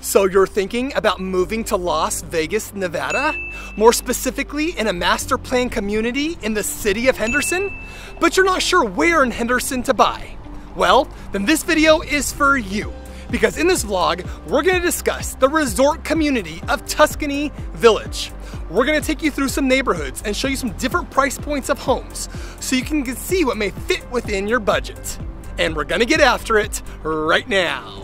So you're thinking about moving to Las Vegas, Nevada? More specifically, in a master plan community in the city of Henderson? But you're not sure where in Henderson to buy? Well, then this video is for you. Because in this vlog, we're gonna discuss the resort community of Tuscany Village. We're gonna take you through some neighborhoods and show you some different price points of homes so you can see what may fit within your budget. And we're gonna get after it right now.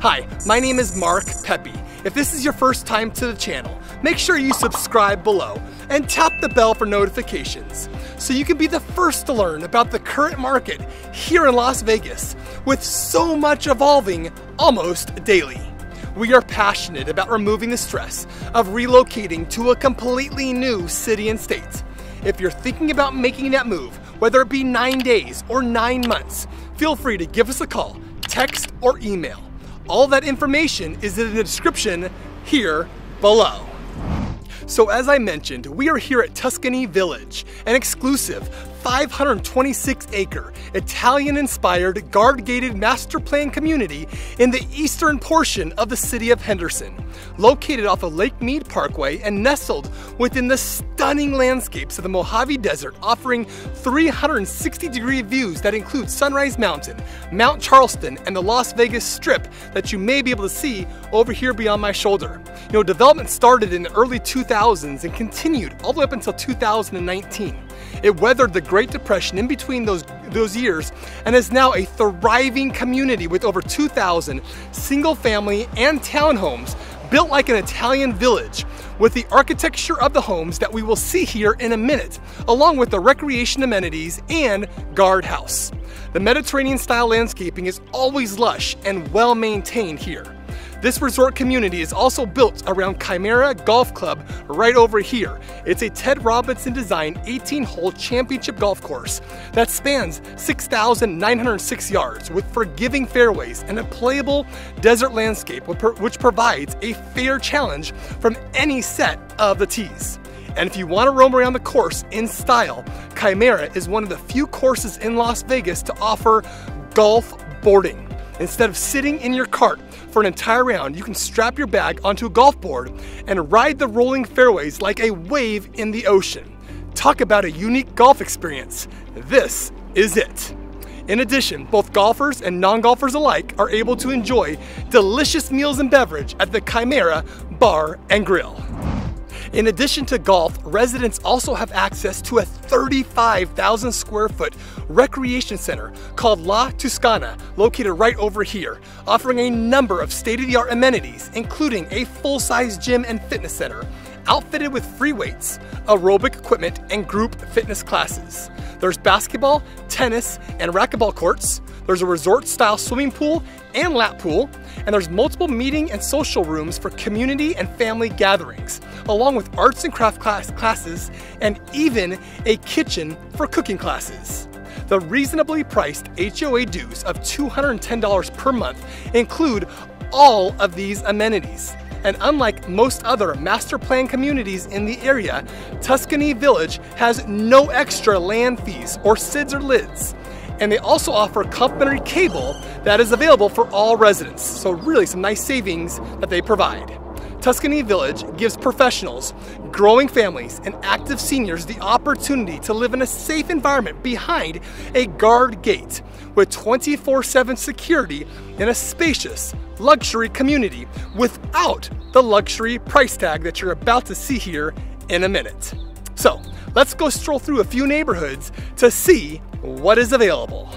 Hi, my name is Mark Pepe. If this is your first time to the channel, make sure you subscribe below and tap the bell for notifications so you can be the first to learn about the current market here in Las Vegas, with so much evolving almost daily. We are passionate about removing the stress of relocating to a completely new city and state. If you're thinking about making that move, whether it be 9 days or 9 months, feel free to give us a call, text, or email. All that information is in the description here below. So as I mentioned, we are here at Tuscany Village, an exclusive 526-acre Italian-inspired guard-gated master plan community in the eastern portion of the city of Henderson, located off of Lake Mead Parkway and nestled within the stunning landscapes of the Mojave Desert, offering 360-degree views that include Sunrise Mountain, Mount Charleston, and the Las Vegas Strip that you may be able to see over here beyond my shoulder. You know, development started in the early 2000s and continued all the way up until 2019. It weathered the Great Depression in between those years and is now a thriving community with over 2,000 single-family and townhomes built like an Italian village, with the architecture of the homes that we will see here in a minute, along with the recreation amenities and guard house. The Mediterranean-style landscaping is always lush and well-maintained here. This resort community is also built around Chimera Golf Club right over here. It's a Ted Robinson designed 18-hole championship golf course that spans 6,906 yards with forgiving fairways and a playable desert landscape, which provides a fair challenge from any set of the tees. And if you want to roam around the course in style, Chimera is one of the few courses in Las Vegas to offer golf boarding. Instead of sitting in your cart for an entire round, you can strap your bag onto a golf board and ride the rolling fairways like a wave in the ocean. Talk about a unique golf experience. This is it. In addition, both golfers and non-golfers alike are able to enjoy delicious meals and beverage at the Chimera Bar and Grill. In addition to golf, residents also have access to a 35,000 square foot recreation center called La Tuscana, located right over here, offering a number of state-of-the-art amenities, including a full-size gym and fitness center, outfitted with free weights, aerobic equipment, and group fitness classes. There's basketball, tennis, and racquetball courts. There's a resort-style swimming pool and lap pool, and there's multiple meeting and social rooms for community and family gatherings, along with arts and craft classes, and even a kitchen for cooking classes. The reasonably priced HOA dues of $210 per month include all of these amenities. And unlike most other master plan communities in the area, Tuscany Village has no extra land fees or SIDs or LIDs. And they also offer complimentary cable that is available for all residents. So really some nice savings that they provide. Tuscany Village gives professionals, growing families, and active seniors the opportunity to live in a safe environment behind a guard gate, with 24/7 security in a spacious luxury community without the luxury price tag that you're about to see here in a minute. So let's go stroll through a few neighborhoods to see what is available.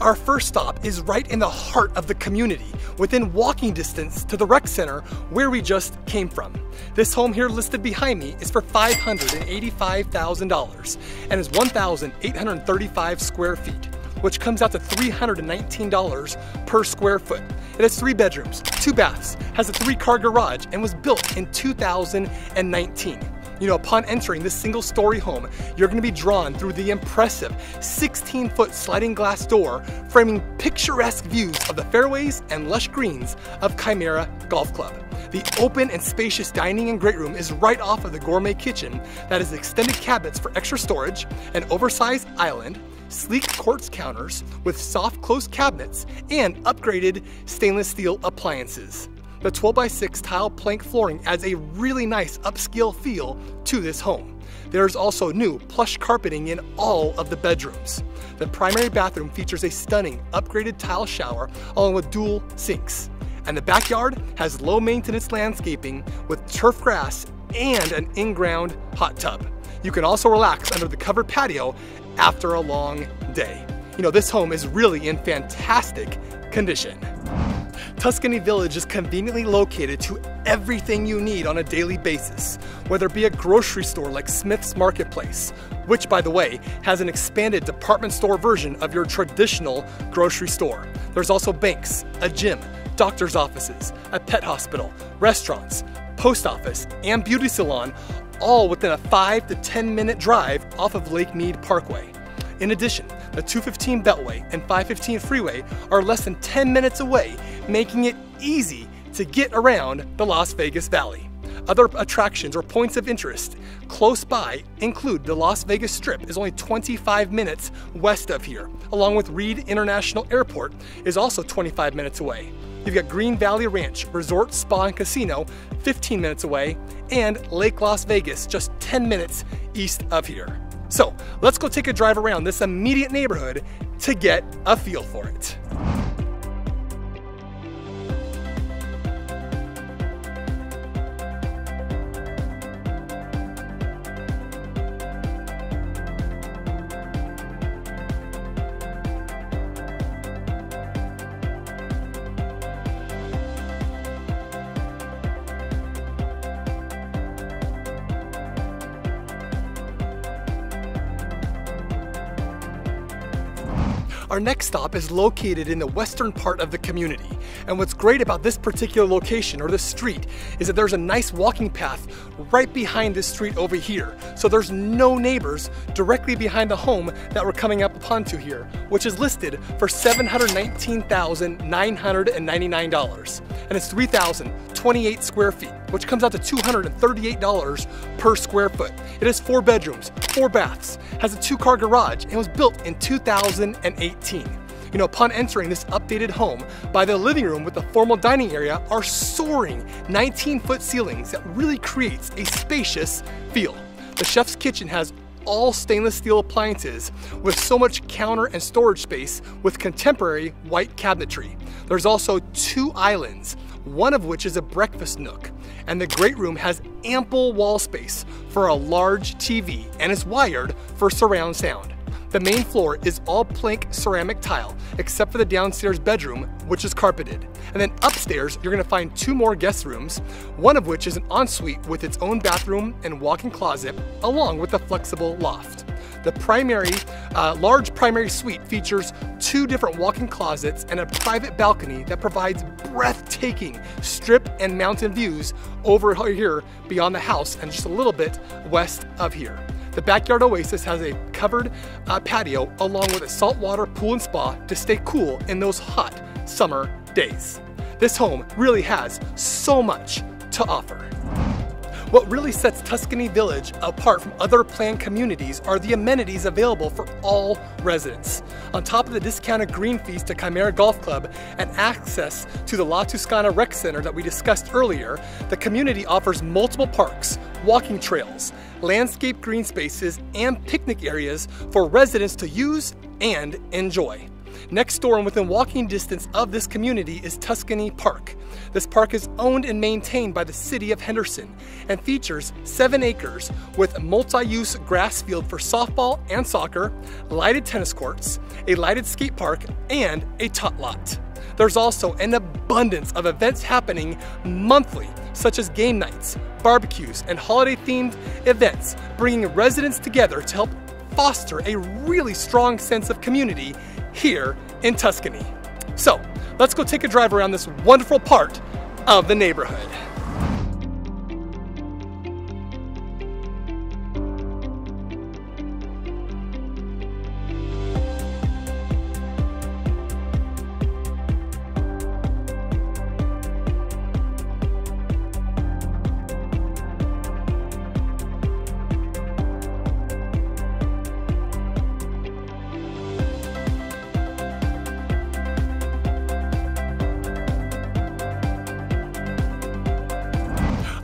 Our first stop is right in the heart of the community, within walking distance to the rec center where we just came from. This home here listed behind me is for $585,000 and is 1,835 square feet. which comes out to $319 per square foot. It has 3 bedrooms, 2 baths, has a 3-car garage, and was built in 2019. You know, upon entering this single-story home, you're going to be drawn through the impressive 16-foot sliding glass door, framing picturesque views of the fairways and lush greens of Chimera Golf Club. The open and spacious dining and great room is right off of the gourmet kitchen that has extended cabinets for extra storage, an oversized island, sleek quartz counters with soft closed cabinets, and upgraded stainless steel appliances. The 12x6 tile plank flooring adds a really nice upscale feel to this home. There's also new plush carpeting in all of the bedrooms. The primary bathroom features a stunning upgraded tile shower along with dual sinks. And the backyard has low maintenance landscaping with turf grass and an in-ground hot tub. You can also relax under the covered patio after a long day. You know, this home is really in fantastic condition. Tuscany Village is conveniently located to everything you need on a daily basis, whether it be a grocery store like Smith's Marketplace, which by the way, has an expanded department store version of your traditional grocery store. There's also banks, a gym, doctor's offices, a pet hospital, restaurants, post office, and beauty salon, all within a 5- to 10-minute drive off of Lake Mead Parkway. In addition, the 215 Beltway and 515 Freeway are less than 10 minutes away, making it easy to get around the Las Vegas Valley. Other attractions or points of interest close by include the Las Vegas Strip is only 25 minutes west of here, along with Reid International Airport is also 25 minutes away. You've got Green Valley Ranch Resort, Spa and Casino 15 minutes away, and Lake Las Vegas just 10 minutes east of here. So let's go take a drive around this immediate neighborhood to get a feel for it. Our next stop is located in the western part of the community. And what's great about this particular location or this street is that there's a nice walking path right behind this street over here. So there's no neighbors directly behind the home that we're coming up upon to here, which is listed for $719,999. And it's 3,028 square feet, which comes out to $238 per square foot. It has 4 bedrooms, 4 baths, has a 2-car garage, and was built in 2018. You know, upon entering this updated home, by the living room with the formal dining area are soaring 19-foot ceilings that really creates a spacious feel. The chef's kitchen has all stainless steel appliances with so much counter and storage space with contemporary white cabinetry. There's also 2 islands, one of which is a breakfast nook, and the great room has ample wall space for a large TV and is wired for surround sound. The main floor is all plank ceramic tile, except for the downstairs bedroom, which is carpeted. And then upstairs, you're gonna find 2 more guest rooms, one of which is an ensuite with its own bathroom and walk-in closet, along with a flexible loft. The large primary suite features 2 different walk-in closets and a private balcony that provides breathtaking strip and mountain views over here beyond the house and just a little bit west of here. The backyard oasis has a covered patio along with a saltwater pool and spa to stay cool in those hot summer days. This home really has so much to offer. What really sets Tuscany Village apart from other planned communities are the amenities available for all residents. On top of the discounted green fees to Chimera Golf Club and access to the La Tuscana Rec Center that we discussed earlier, the community offers multiple parks, walking trails, landscape green spaces, and picnic areas for residents to use and enjoy. Next door and within walking distance of this community is Tuscany Park. This park is owned and maintained by the city of Henderson and features 7 acres with a multi-use grass field for softball and soccer, lighted tennis courts, a lighted skate park, and a tot lot. There's also an abundance of events happening monthly, such as game nights, barbecues, and holiday-themed events, bringing residents together to help foster a really strong sense of community here in Tuscany. So let's go take a drive around this wonderful part of the neighborhood.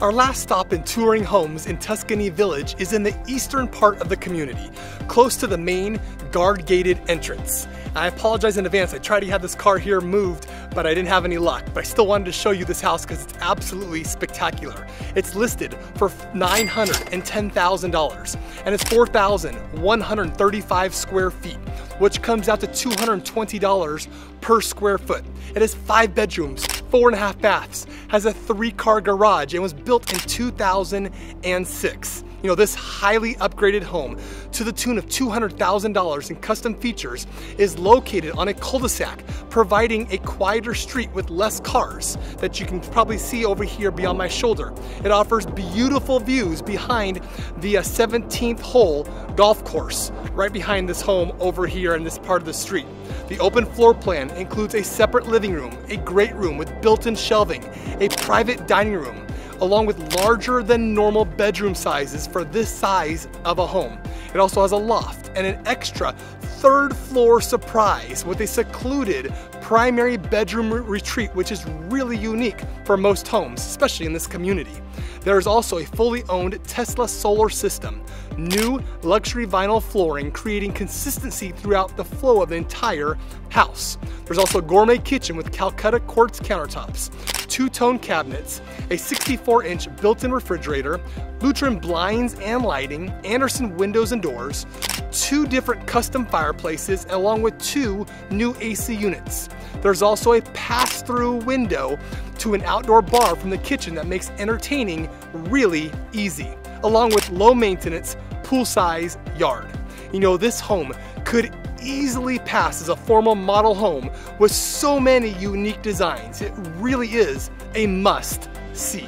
Our last stop in touring homes in Tuscany Village is in the eastern part of the community, close to the main guard-gated entrance. I apologize in advance, I tried to have this car here moved, but I didn't have any luck. But I still wanted to show you this house because it's absolutely spectacular. It's listed for $910,000 and it's 4,135 square feet, which comes out to $220 per square foot. It has 5 bedrooms, 4.5 baths, has a 3-car garage, and was built in 2006. You know, this highly upgraded home to the tune of $200,000 in custom features is located on a cul-de-sac, providing a quieter street with less cars that you can probably see over here beyond my shoulder. It offers beautiful views behind the 17th hole golf course, right behind this home over here in this part of the street. The open floor plan includes a separate living room, a great room with built-in shelving, a private dining room, along with larger than normal bedroom sizes for this size of a home. It also has a loft and an extra 3rd floor surprise with a secluded primary bedroom retreat, which is really unique for most homes, especially in this community. There is also a fully owned Tesla solar system, new luxury vinyl flooring, creating consistency throughout the flow of the entire house. There's also a gourmet kitchen with Calcutta quartz countertops, 2-tone cabinets, a 64-inch built-in refrigerator, Lutrin blinds and lighting, Anderson windows and doors, 2 different custom fireplaces, along with 2 new AC units. There's also a pass-through window to an outdoor bar from the kitchen that makes entertaining really easy, along with low-maintenance, pool-size yard. You know, this home could easily pass as a formal model home with so many unique designs. It really is a must-see.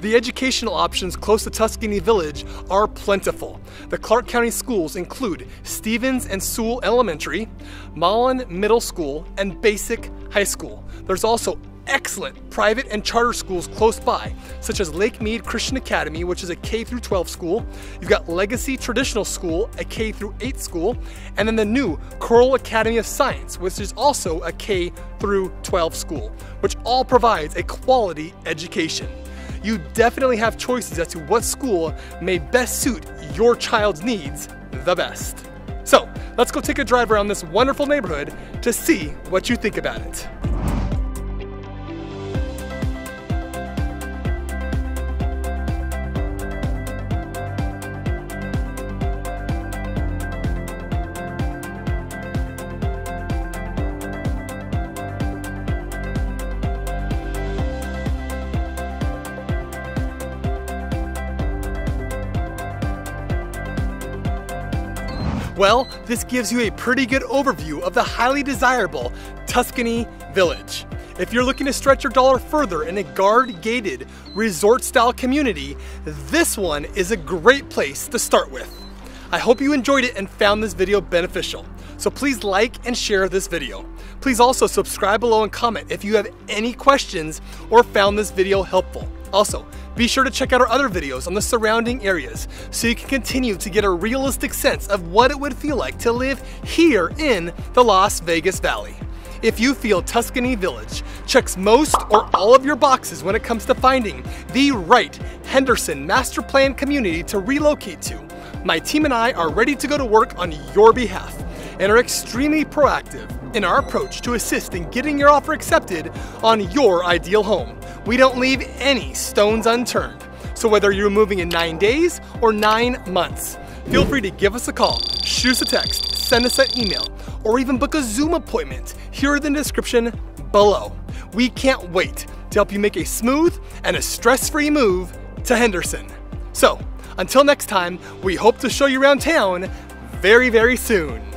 The educational options close to Tuscany Village are plentiful. The Clark County Schools include Stevens and Sewell Elementary, Mullen Middle School, and Basic High School. There's also excellent private and charter schools close by, such as Lake Mead Christian Academy, which is a K-12 school. You've got Legacy Traditional School, a K-8 school, and then the new Coral Academy of Science, which is also a K-12 school, which all provides a quality education. You definitely have choices as to what school may best suit your child's needs the best. So let's go take a drive around this wonderful neighborhood to see what you think about it. Well, this gives you a pretty good overview of the highly desirable Tuscany Village. If you're looking to stretch your dollar further in a guard-gated, resort-style community, this one is a great place to start with. I hope you enjoyed it and found this video beneficial. So please like and share this video. Please also subscribe below and comment if you have any questions or found this video helpful. Also, be sure to check out our other videos on the surrounding areas so you can continue to get a realistic sense of what it would feel like to live here in the Las Vegas Valley. If you feel Tuscany Village checks most or all of your boxes when it comes to finding the right Henderson master plan community to relocate to, my team and I are ready to go to work on your behalf and are extremely proactive in our approach to assist in getting your offer accepted on your ideal home. We don't leave any stones unturned. So whether you're moving in 9 days or 9 months, feel free to give us a call, shoot us a text, send us an email, or even book a Zoom appointment here in the description below. We can't wait to help you make a smooth and a stress-free move to Henderson. So until next time, we hope to show you around town very, very soon.